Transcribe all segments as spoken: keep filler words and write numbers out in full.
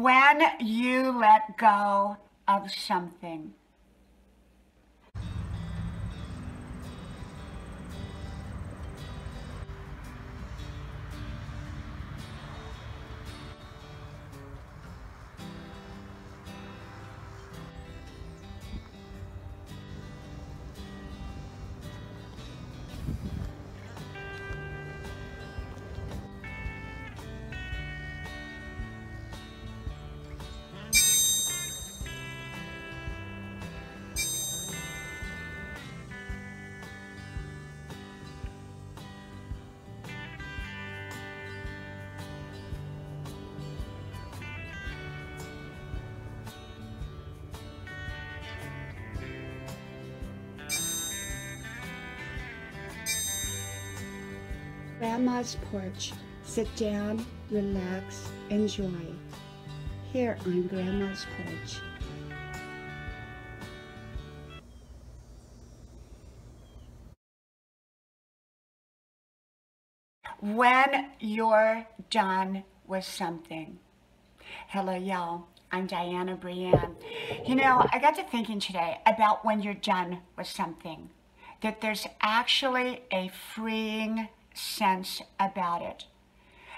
When you let go of something. Grandma's Porch. Sit down, relax, enjoy. Here on Grandma's Porch. When you're done with something. Hello, y'all. I'm Dianna Brianne. You know, I got to thinking today about when you're done with something, that there's actually a freeing sense about it.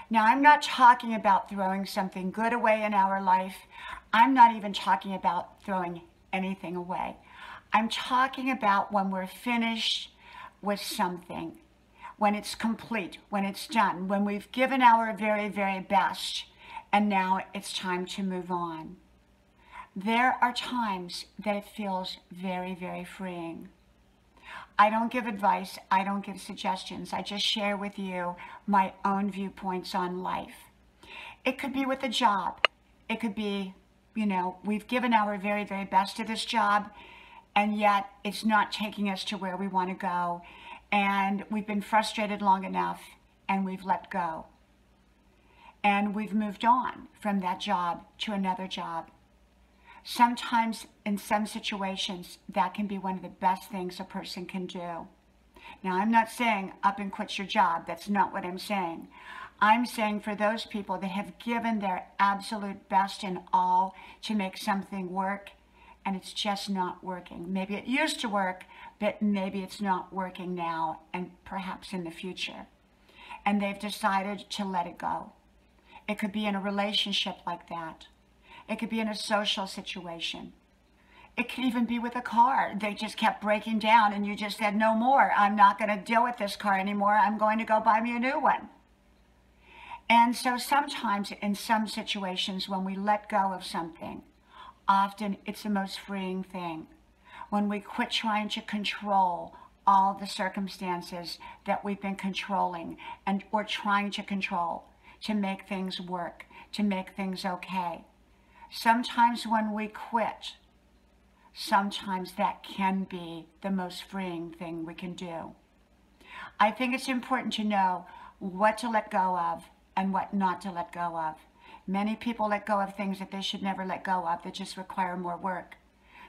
Now, I'm not talking about throwing something good away in our life. I'm not even talking about throwing anything away. I'm talking about when we're finished with something, when it's complete, when it's done, when we've given our very, very best, and now it's time to move on. There are times that it feels very, very freeing. I don't give advice, I don't give suggestions, I just share with you my own viewpoints on life. It could be with a job, it could be, you know, we've given our very, very best to this job, and yet it's not taking us to where we want to go, and we've been frustrated long enough, and we've let go. And we've moved on from that job to another job. Sometimes, in some situations, that can be one of the best things a person can do. Now, I'm not saying up and quit your job. That's not what I'm saying. I'm saying for those people that have given their absolute best and all to make something work, and it's just not working. Maybe it used to work, but maybe it's not working now and perhaps in the future. And they've decided to let it go. It could be in a relationship like that. It could be in a social situation. It could even be with a car. They just kept breaking down and you just said, no more. I'm not going to deal with this car anymore. I'm going to go buy me a new one. And so sometimes in some situations when we let go of something, often it's the most freeing thing. When we quit trying to control all the circumstances that we've been controlling and or trying to control to make things work, to make things okay. Sometimes when we quit, sometimes that can be the most freeing thing we can do. I think it's important to know what to let go of and what not to let go of. Many people let go of things that they should never let go of that just require more work.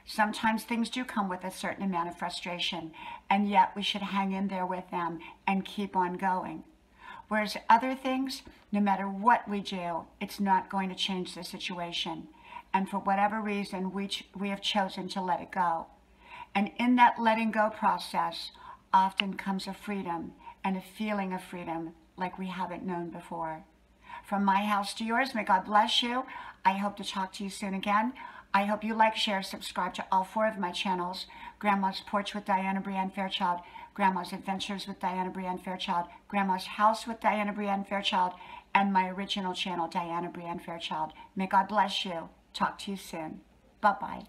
Sometimes things do come with a certain amount of frustration, and yet we should hang in there with them and keep on going. Whereas other things, no matter what we do, it's not going to change the situation. And for whatever reason, we, ch we have chosen to let it go. And in that letting go process often comes a freedom and a feeling of freedom like we haven't known before. From my house to yours, may God bless you. I hope to talk to you soon again. I hope you like, share, subscribe to all four of my channels, Grandma's Porch with Dianna Brianne Fairchild, Grandma's Adventures with Dianna Brianne Fairchild, Grandma's House with Dianna Brianne Fairchild, and my original channel, Dianna Brianne Fairchild. May God bless you. Talk to you soon. Bye-bye.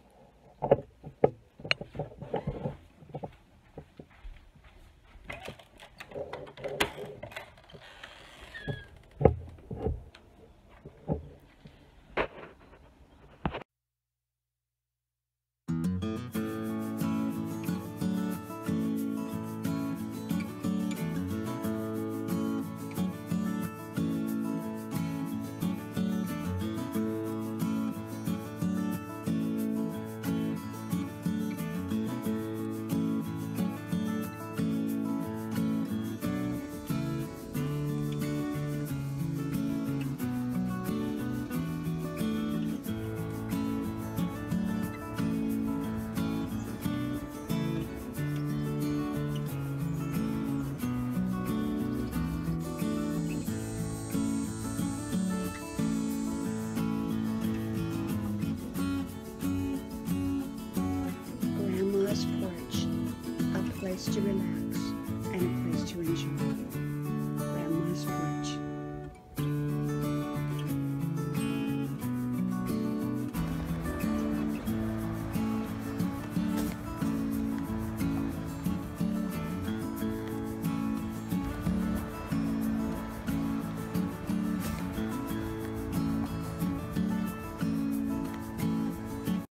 place to relax and a place to enjoy. Grandma's Porch.